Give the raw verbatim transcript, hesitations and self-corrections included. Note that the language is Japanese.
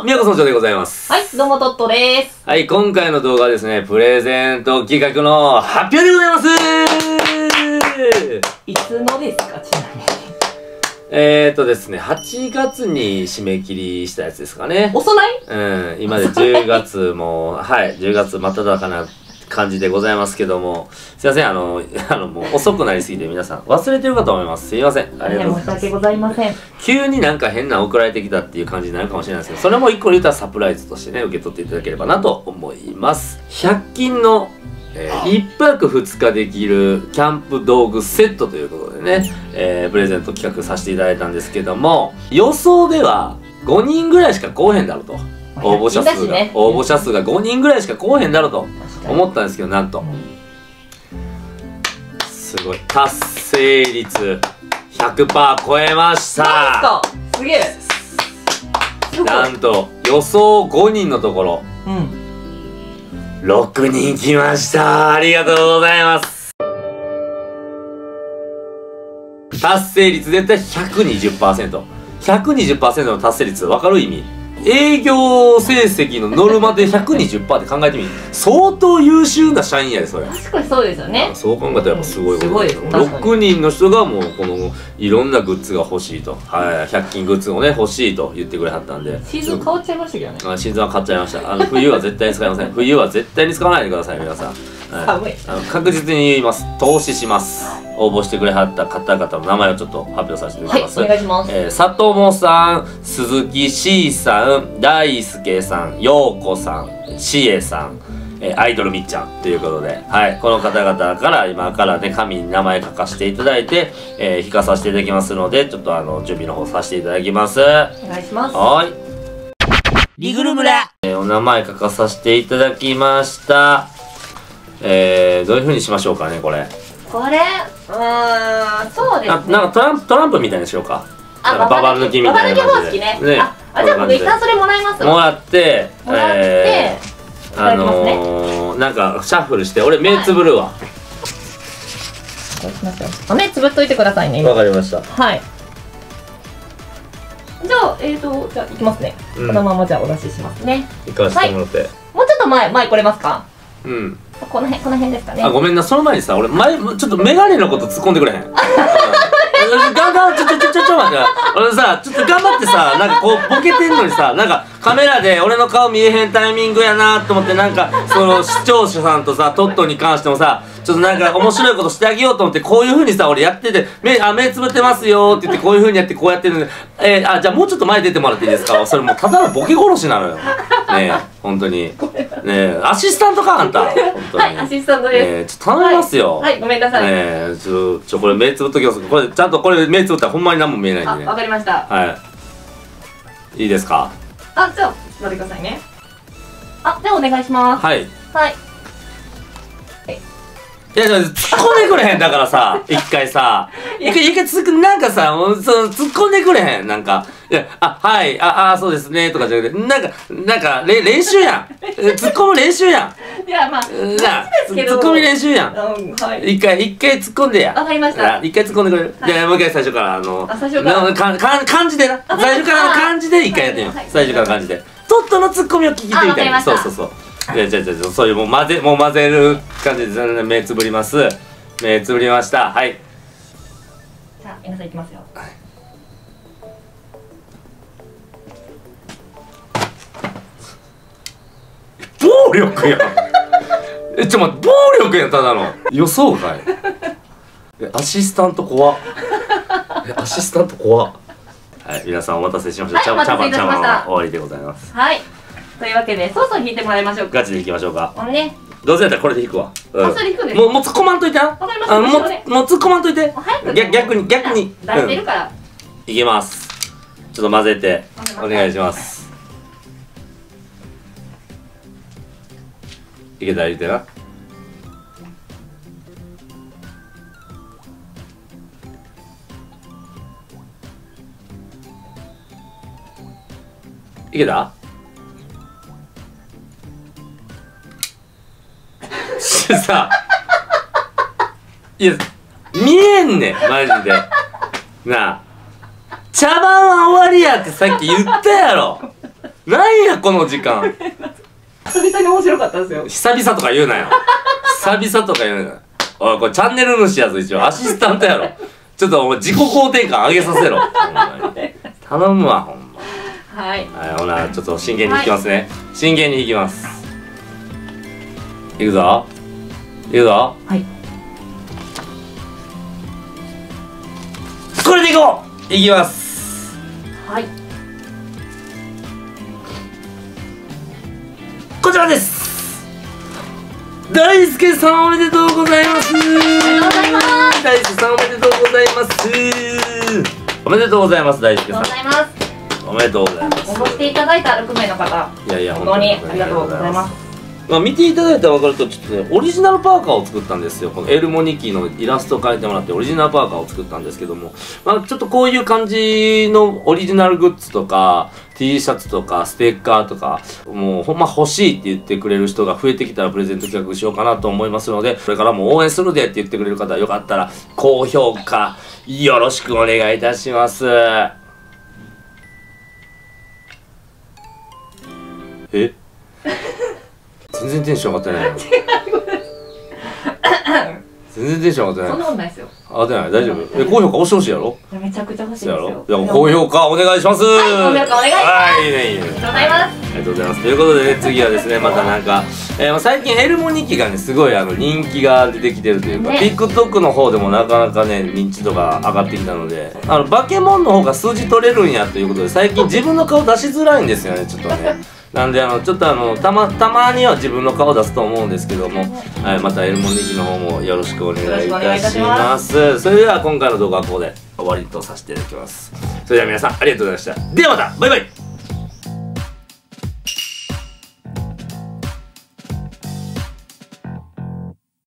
の宮子村長でございます。はい、どうもトットでーす。はい、今回の動画はですね、プレゼント企画の発表でございますいつのですか、ちなみに。えーとですね、はちがつに締め切りしたやつですかね。遅ない？うん、今でじゅうがつも、はい、じゅうがつ真っただ中な感じでございますけども、すいません、あの、あのもう遅くなりすぎて皆さん忘れてるかと思います。すいません。ありがとうございます。申し訳ございません。急になんか変な送られてきたっていう感じになるかもしれないですけど、それも一個で言ったらサプライズとしてね、受け取っていただければなと思います。ひゃく均の、えー、いっぱくふつかできるキャンプ道具セットということでね、えー、プレゼント企画させていただいたんですけども、予想ではごにんぐらいしか来おへんだろうと。応募者数が、ね、応募者数がごにんぐらいしか来おへんだろうと思ったんですけど、なんとすごい達成率 ひゃくパーセント 超えました。すげえ。なんと予想ごにんのところ、うん、ろくにん来ました。ありがとうございます。達成率絶対 ひゃくにじゅっパーセント、 ひゃくにじゅっパーセント の達成率分かる意味、営業成績のノルマで ひゃくにじゅっパーセント って考えてみる相当優秀な社員やで、それ。確かにそうですよね。そう考えたらやっぱすごいことですよ。ろくにんの人がもうこのいろんなグッズが欲しいと、はい、ひゃく均グッズをね欲しいと言ってくれはったんで、シーズン変わっちゃいましたけどね。あ、シーズンは買っちゃいました。あの冬は絶対に使いません。冬は絶対に使わないでください皆さん、はい、寒い。あの確実に言います。投資します。応募してくれはった方々の名前をちょっと発表させていただきます。はい、お願いします。えー、佐友さん、鈴木 C さん、大輔さん、陽子さん、しえさん、えー、アイドルみっちゃんということで、はい、この方々から今からね紙に名前書かせていただいて、えー、引かさせていただきますので、ちょっとあの準備の方させていただきます。お願いします。はい、リグル村、えー、お名前書かさせていただきました。えー、どういう風にしましょうかね、これこれ、うーん、そうですね、な, なんかトランプ、トランプみたいにしようか。あ、ババ抜きみたいな感じで、ババ抜き方式ね。ね、あ、じゃあ僕一旦それもらいますわ。もらって、もらって、あのー、なんかシャッフルして、俺目つぶるわ。目つぶっといてくださいね。わかりました。はい。じゃあ、えーと、じゃあ行きますね。このままじゃあお出ししますね。行かせてもらって。もうちょっと前、前来れますか？うん。この辺、この辺ですかね。あ、ごめんな、その前にさ、俺前、ちょっとメガネのこと突っ込んでくれへん？ガンガン、ちょちょちょちょちょ待って、俺さ、ちょっと頑張ってさ、なんかこうボケてんのにさ、なんかカメラで俺の顔見えへんタイミングやなと思って、なんかその視聴者さんとさ、トットに関してもさ、ちょっとなんか面白いことしてあげようと思って、こういう風にさ、俺やってて、目、あ、目つぶってますよって言って、こういう風にやってこうやってるのに、えー、あ、じゃあもうちょっと前出てもらっていいですか？それもうただのボケ殺しなのよ。ねえ、本当に。ねえ、アシスタントかあんた。本当に。はい、アシスタントです。えー、ちょっと頼みますよ。はい、はい、ごめんなさい。ねえ、ちょ、ちょ、これ目つぶっときます。これ、ちゃんとこれ目つぶったらほんまに何も見えないんでね。あ、わかりました。はい。いいですか？あ、じゃあ、待ってくださいね。あ、じゃあお願いします。はい。はい。いや、突っ込んでくれへん。だからさ、一回さ、一回、一回つく、なんかさ、その、突っ込んでくれへん。なんか、いや、あ、はい、あ、あ、そうですね、とかじゃなくて、なんか、なんか、れ、練習やん。突っ込む練習やん。いや、まあ、突っ込み練習やん。一回、一回突っ込んでや。わかりました。一回突っ込んでくれる。じゃあ、もう一回最初から、あの、最初から、漢字でな。最初から漢字で一回やってみよう。最初から漢字で。トットの突っ込みを聞いてみたいな。そうそうそう。じゃじゃじゃそういうもう混ぜもう混ぜる感じで目つぶります。目つぶりました。はい、じゃあ皆さんいきますよ。はい、暴力やん。え、ちょ待って、暴力やん、ただの。予想外。え、アシスタント怖っ。え、アシスタント怖っ。はい、皆さんお待たせしました。茶碗茶碗茶碗終わりでございます。はい、というわけで、そうそう引いてもらいましょうか。ガチでいきましょうか。ね。どうせやったらこれで引くわ。あ、それ引くで。もう、もう突っ込まんといて。わかりました。もう、もう突っ込まんといて。逆、逆に、逆に。出してるから。いきます。ちょっと混ぜて。お願いします。いけたら入れてな。いけた？さあ、いや、見えんねんマジでな。あ、茶番は終わりやってさっき言ったやろ。なんやこの時間。久々に面白かったんですよ。久々とか言うなよ。久々とか言うなよ。おい、これチャンネル主やぞ、一応アシスタントやろ。ちょっとお前自己肯定感上げさせろ。頼むわ、ほんま。はい。はい、ほな、ちょっと真剣に弾きますね。はい、真剣に弾きます。いくぞ。いくぞ。はい。これでいこう。いきます。はい。こちらです。大輔さんおめでとうございます。大輔さんおめでとうございます。おめでとうございます。大輔さん。おめでとうございます。踊っていただいたろく名の方。いやいや、本当にありがとうございます。まあ見ていただいたら分かると、ちょっとね、オリジナルパーカーを作ったんですよ。このエルモニキのイラストを描いてもらって、オリジナルパーカーを作ったんですけども、まあちょっとこういう感じのオリジナルグッズとか、T シャツとかステッカーとか、もうほんま欲しいって言ってくれる人が増えてきたらプレゼント企画しようかなと思いますので、これからも応援するでって言ってくれる方、よかったら高評価よろしくお願いいたします。え全然テンション上がってないよ。全然テンション上がってない。そんなことないですよ。上がってない。大丈夫。え、高評価押してほしいやろ。めちゃくちゃ欲しいですよ。いや、高評価お願いします。はい、高評価お願いします。はい、いいね、いいね。ありがとうございます。ということでね、次はですね、またなんか、えー、最近エルモニキがね、すごいあの人気が出てきてるというか、ね、TikTok の方でもなかなかね、認知度が上がってきたので、あのバケモンの方が数字取れるんやということで、最近自分の顔出しづらいんですよね、ちょっとね。なんで、あのちょっとあのたまたまには自分の顔出すと思うんですけども、はい、またエルモニキの方もよろしくお願いいたします。それでは今回の動画はここで終わりとさせていただきます。それでは皆さんありがとうございました。ではまた、バイバイ。